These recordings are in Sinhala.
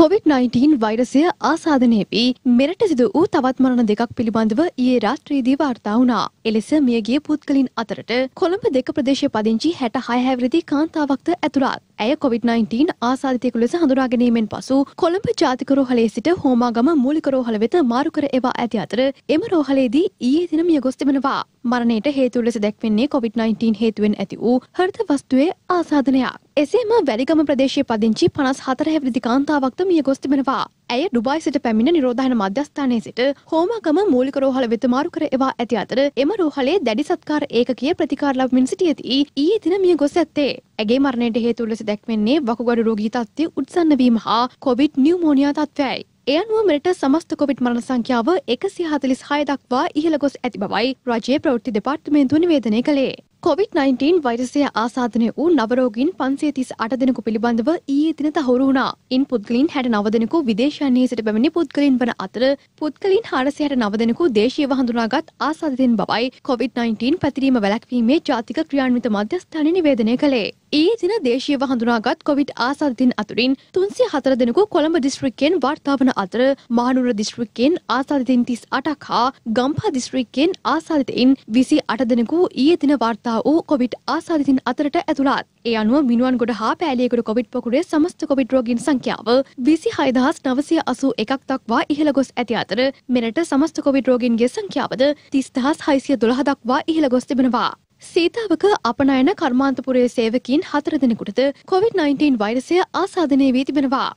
COVID-19 වෛරසය ආසාදනය වී මෙරට සිදු වූ තවත් මරණ දෙකක් පිළිබඳව ඊයේ රාත්‍රියේදී වාර්තා වුණා. එලෙස මියගිය පුද්ගලයින් අතරට කොළඹ දෙක ප්‍රදේශයේ පදිංචි 66 හැවිරිදි කාන්තාවක්ද ඇතුළත්. ඇය COVID-19 ආසාදිතයෙකු ලෙස හඳුනා ගැනීමෙන් පසු කොළඹ ජාතික රෝහලේ සිට හෝමාගම මූලික රෝහල වෙත මාරු කර එවා ඇති අතර එම රෝහලේදී ඊයේ දින මිය ගොස් තිබෙනවා. මරණයට හේතු ලෙස දැක්වෙන්නේ COVID-19 හේතුවෙන් ඇති වූ හෘද වස්තුවේ ආසාදනයක්. එසේම වැලිගම ප්‍රදේශයේ පදිංචි 54 හැවිරිදි කාන්තාවක්ද මිය ගොස් තිබෙනවා. ඇය ඩුබායි සිට පැමිණ නිරෝධායන මධ්‍යස්ථානයේ සිට හෝමාගම මූලික රෝහල වෙත මාරු කර එවා ඇති අතර එම රෝහලේ දැඩි සත්කාර ඒකකීය ප්‍රතිකාර ලබමින් සිටියදී ඊයේ දින මිය ගොස් ඇත්තේ. ඇගේ මරණයට හේතු ලෙස දැක්වෙන්නේ වකුගඩු රෝගී තත්ත්වයේ උත්සන්න වීම හා COVID නියුමෝනියා තත්ත්වයයි. ඒ අනුව මෙරට සමස්ත කොවිඩ් මරණ සංඛ්‍යාව 146 දක්වා ඉහළ ගොස් ඇති බවයි රජයේ ප්‍රවෘත්ති දෙපාර්තමේන්තුව නිවේදනය කළේ. COVID-19 වෛරසය ආසාදනය වූ නව රෝගීන් 538 දෙනෙකු පිළිබඳව ඊයේ දින තහවුරු වුණා. ඉන් පුද්ගලයන් 69 දෙනෙකු විදේශයන්හි සිට පැමිණි පුද්ගලයන් වන අතර පුද්ගලයන් 469 දෙනෙකු දේශීයව හඳුනාගත් ආසාදිතයින් බවයි COVID-19 පැතිරීම වැළැක්වීමේ ජාතික ක්‍රියාන්විත මධ්‍යස්ථානය නිවේදනය කළේ. ඊයේ දින දේශීයව හඳුනාගත් කොවිඩ් ආසාදිතයින් අතුරින් 304 දෙනෙකු කොළඹ දිස්ත්‍රික්කයෙන් වාර්තා වන අතර මහනුවර දිස්ත්‍රික්කයෙන් ආසාදිතයින් 38ක් හා ගම්පහ දිස්ත්‍රික්කයෙන් ආසාදිතයින් 28 දෙනෙකු ඊයේ දින වාර්තා වූ කොවිඩ් ආසාදිතයින් අතරට ඇතුළත්. ඒ අනුව මිනුවන්ගොඩ හා පෑලියගොඩ කොවිඩ් පොකුරේ සමස්ත කොවිඩ් රෝගීන් සංඛ්‍යාව 26981ක් දක්වා ඉහළ ගොස් ඇති අතර මෙරට සමස්ත කොවිඩ් රෝගීන්ගේ සංඛ්‍යාවද 30612 දක්වා ඉහළ ගොස් තිබෙනවා. සීතාවක අපනයන කර්මාන්තපුරයේ සේවකීන් 4 දෙනෙකුටද COVID-19 වෛරසය ආසාදනය වී තිබෙනවා.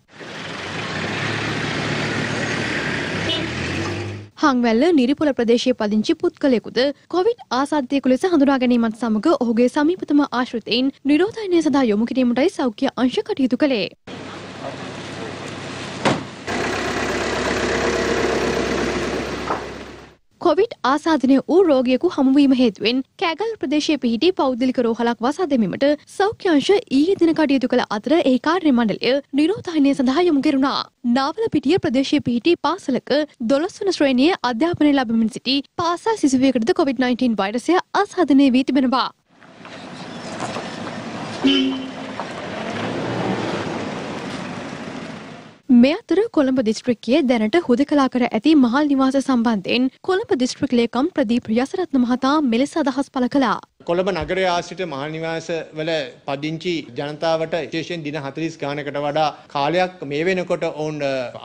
හංවැල්ල නිරිපොළ ප්‍රදේශයේ පදිංචි පුද්ගලයෙකුද COVID ආසාදිතයෙකු ලෙස හඳුනා ගැනීමත් සමග ඔහුගේ සමීපතම ආශ්‍රිතයින් නිරෝධායනය සඳහා යොමු කිරීමටයි සෞඛ්‍ය අංශ කටයුතු කළේ. කොවිඩ් ආසාදනය වූ රෝගියෙකු හමුවීම හේතුවෙන් කෑගල් ප්‍රදේශයේ පිහිටි පෞද්ගලික රෝහලක් වසා දැමීමට සෞඛ්‍ය අංශ ඊයේ දින කටයුතු කළ අතර ඒ කාර්ය මණ්ඩලය නිරෝධායනය සඳහා යොමු කෙරුණා. නාවලපිටිය ප්‍රදේශයේ පිහිටි පාසලක 12 වන ශ්‍රේණියේ අධ්‍යාපනය ලැබමින් සිටි පාසල් සිසුවෙකුටද COVID-19 වෛරසය ආසාදනය වී තිබෙනවා. මේ අතර කොළඹ දිස්ත්‍රික්කයේ දැනට හුදකලා කර ඇති මහල් නිවාස සම්බන්ධයෙන් කොළඹ දිස්ත්‍රික් ලේකම් ප්‍රදීප් යසරත්න මහතා මෙලෙස අදහස් පළ කළා. කොළඹ නගරයේ ආශ්‍රිත මහල් නිවාස වල පදිංචි ජනතාවට විශේෂයෙන් දින 40 ගානකට වඩා කාලයක් මේ වෙනකොට ඔවුන්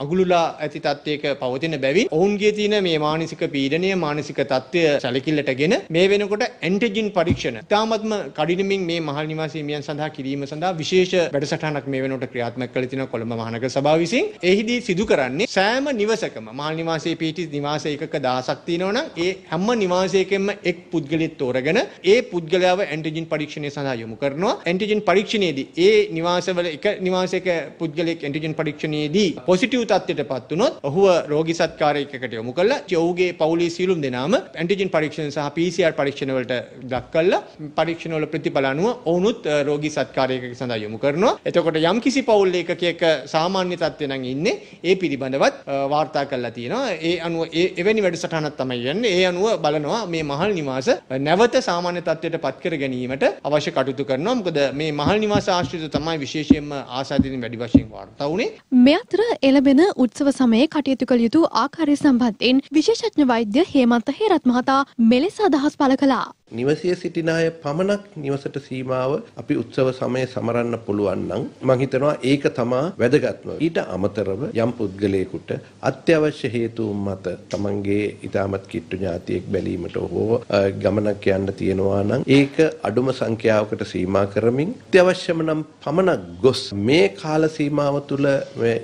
අගුලුලා ඇති තත්ත්වයක පවතින බැවින් ඔවුන්ගේ තියෙන මේ මානසික පීඩනය මානසික තත්ත්වය සැලකිල්ලටගෙන මේ වෙනකොට ඇන්ටිජන් පරීක්ෂණ ඉතාමත්ම කඩිනමින් මේ මහල් නිවාසීමියන් සඳහා කිරීම සඳහා විශේෂ වැඩසටහනක් මේ වෙනකොට ක්‍රියාත්මක කළ තිනවා කොළඹ මහනගර සභාව විසින්. එහිදී සිදු කරන්නේ සෑම නිවසකම මහල් නිවාසයේ පිහිටි නිවාස ඒකක 1000ක් තියෙනවනම් ඒ හැම නිවාසයකින්ම එක් පුද්ගලෙක් තෝරගෙන ඒ පුද්ගලයාව ඇන්ටිජන් පරීක්ෂණය සඳහා යොමු කරනවා. ඇන්ටිජන් පරීක්ෂණයේදී ඒ නිවාසවල එක නිවාසයක පුද්ගලෙක් ඇන්ටිජන් පරීක්ෂණයේදී පොසිටිව් තත්ත්වයටපත් වුණොත් ඔහුව රෝගී සත්කාර ඒකකකට යොමු කරලා ඔහුගේ පවුලේ සියලුම දෙනාම ඇන්ටිජන් පරීක්ෂණ සහ PCR පරීක්ෂණ වලට ලක් කරලා පරීක්ෂණවල ප්‍රතිඵල අනුව ඔවුනුත් රෝගී සත්කාර ඒකක සඳහා යොමු කරනවා. එතකොට යම්කිසි පවුල් ඒකකයක සාමාන්‍ය තත්ත්වයක් ඉන්නේ ඒ පිළිබඳවත් වාර්තා කරලා තියෙනවා. ඒ අනුව එවැනි වැඩසටහනක් තමයි යන්නේ. ඒ අනුව බලනවා මේ මහල් නිවාස නැවත සාමාන්‍ය තත්ත්වයට පත් කර ගැනීමට අවශ්‍ය කටයුතු කරනවා. මොකද මේ මහල් නිවාස ආශ්‍රිත තමයි විශේෂයෙන්ම ආසාදිතින් වැඩි වශයෙන් වාර්තා වුණේ. මේ අතර එළඹෙන උත්සව සමයේ කටයුතු කළ යුතු ආකාරය සම්බන්ධයෙන් විශේෂඥ වෛද්‍ය හේමන්ත හේරත් මහතා මෙලෙස අදහස් පළ කළා. නිවසේ සිටින අය පමණක් නිවසට සීමාව අපි උත්සව සමයේ සමරන්න පුළුවන් නම් මම හිතනවා ඒක තමයි වැදගත්ම. ඊට අමතරව යම් පුද්ගලයෙකුට අත්‍යවශ්‍ය හේතුන් මත තමන්ගේ ඉතාමත් කිට්ටු ඥාතියෙක් බැලීමට හෝ ගමනක් යන්න තියෙනවා නම් ඒක අඩුම සංඛ්‍යාවකට සීමා කරමින් අත්‍යවශ්‍යම නම් පමණක් ගොස් මේ කාල සීමාව තුළ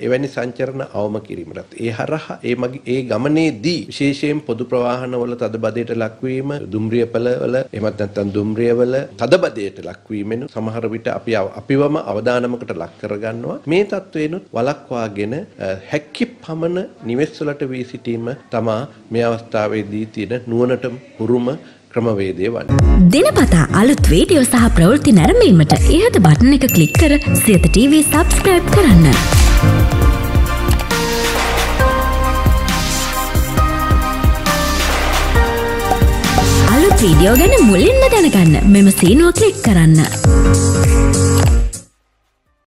එවැනි සංචරණ අවම කිරීමට ඒ හරහා ඒ ගමනේදී විශේෂයෙන් පොදු ප්‍රවාහනවල තදබදයට ලක්වීම දුම්රියපළ එමත් නැත්නම් දුම්රියවල තදබදයට ලක්වීමෙන් සමහර විට අපි අපිවම අවදානමකට ලක් කරගන්නවා. මේ තත්ත්වේනොත් වළක්වාගෙන හැකි පමණ නිවෙස්වලට වී සිටීම තමා මේ අවස්ථාවේදී තියෙන නුවණට පුරුම ක්‍රමවේදය වන්නේ. දිනපතා අලුත් වීඩියෝ සහ ප්‍රවෘත්ති නැරඹීමට ඉහත බටන් එක ක්ලික් කර සියත TV subscribe කරන්න. වීඩියෝ ගැන මුලින්ම දැනගන්න මෙම සීනුව ක්ලික් කරන්න.